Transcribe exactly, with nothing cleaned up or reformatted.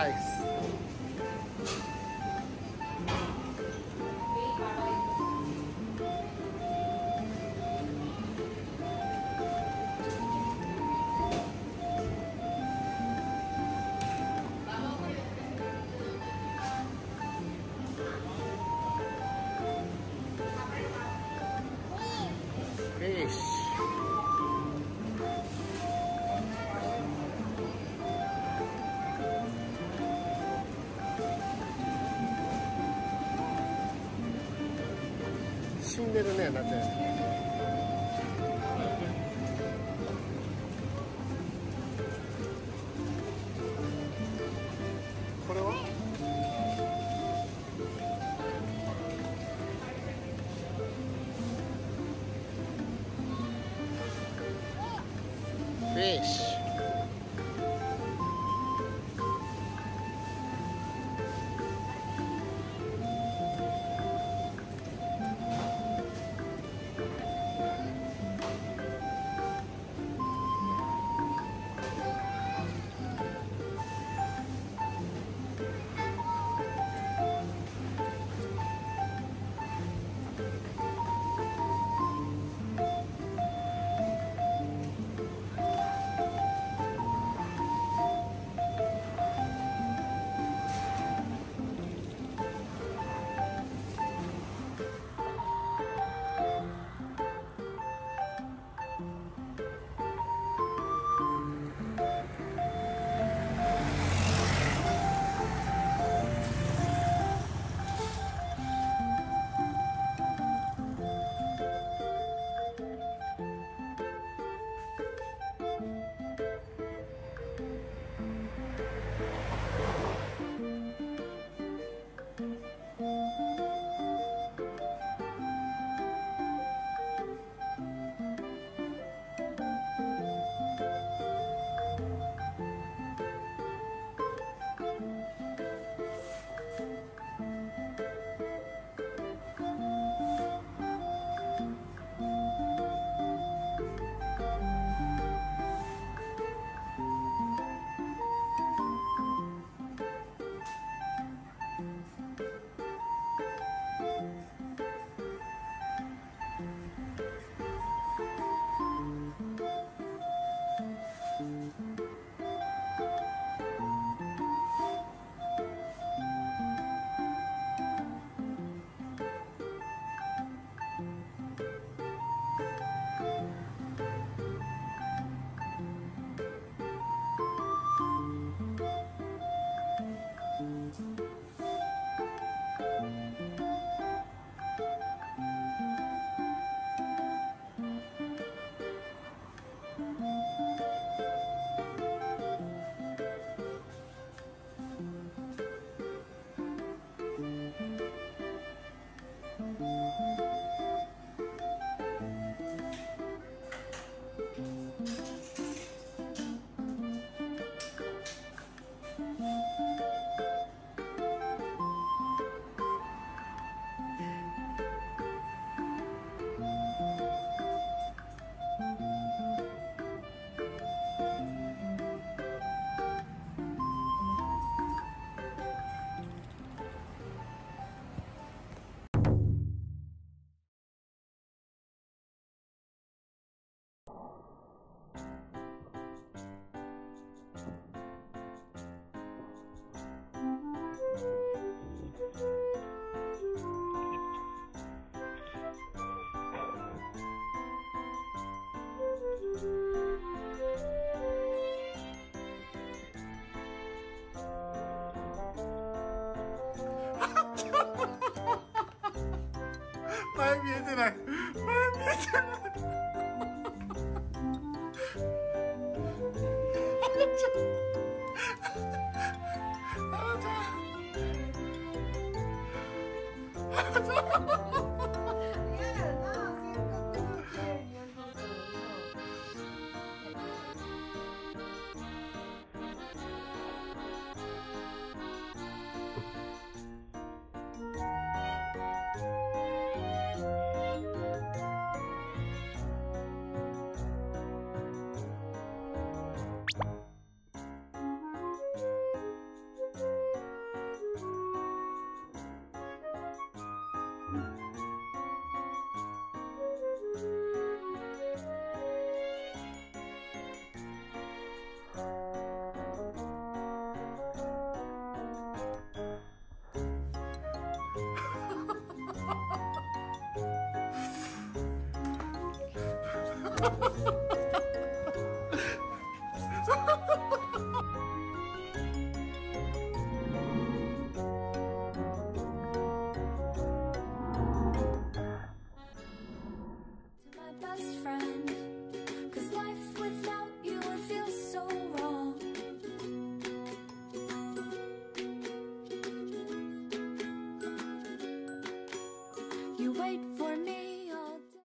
Ice. Fish. 힘내려네 나한테. Fish. Maybe it's like, maybe. Ha ha ha!